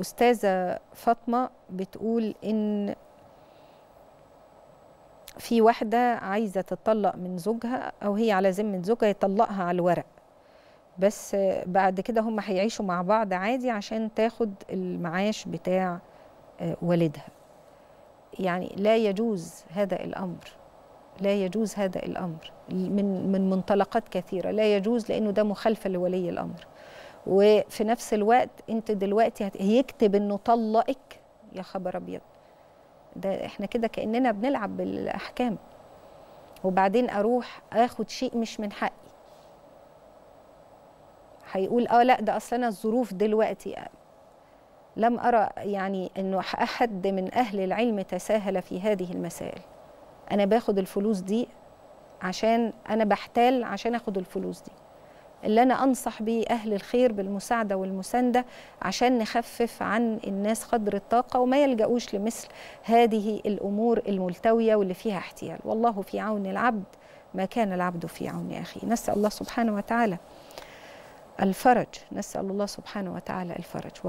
الأستاذة فاطمة بتقول إن في واحدة عايزة تطلق من زوجها أو هي على ذمة زوجها يطلقها على الورق، بس بعد كده هم هيعيشوا مع بعض عادي عشان تاخد المعاش بتاع والدها. يعني لا يجوز هذا الأمر، لا يجوز هذا الأمر من منطلقات كثيرة. لا يجوز لأنه ده مخالفة لولي الأمر، وفي نفس الوقت أنت دلوقتي هيكتب أنه طلقك. يا خبر أبيض، ده إحنا كده كأننا بنلعب بالأحكام. وبعدين أروح آخد شيء مش من حقي، هيقول لا ده أصل أنا الظروف دلوقتي. لم أرى يعني أنه أحد من أهل العلم تساهل في هذه المسائل. أنا باخد الفلوس دي عشان أنا بحتال عشان أخد الفلوس دي. اللي أنا أنصح بيه أهل الخير بالمساعدة والمساندة عشان نخفف عن الناس قدر الطاقة وما يلجأوش لمثل هذه الأمور الملتوية واللي فيها احتيال. والله في عون العبد ما كان العبد في عون أخيه. نسأل الله سبحانه وتعالى الفرج، نسأل الله سبحانه وتعالى الفرج.